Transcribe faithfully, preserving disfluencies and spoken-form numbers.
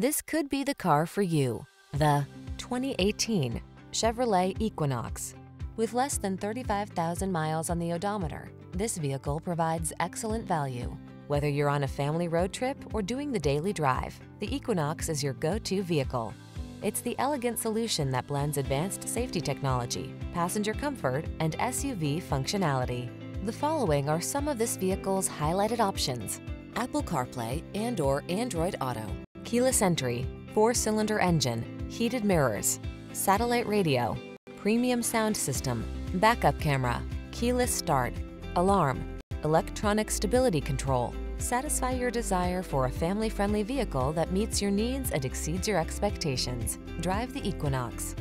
This could be the car for you. The twenty eighteen Chevrolet Equinox. With less than thirty-five thousand miles on the odometer, this vehicle provides excellent value. Whether you're on a family road trip or doing the daily drive, the Equinox is your go-to vehicle. It's the elegant solution that blends advanced safety technology, passenger comfort, and S U V functionality. The following are some of this vehicle's highlighted options: Apple CarPlay and/or Android Auto, keyless entry, four-cylinder engine, heated mirrors, satellite radio, premium sound system, backup camera, keyless start, alarm, electronic stability control. Satisfy your desire for a family-friendly vehicle that meets your needs and exceeds your expectations. Drive the Equinox.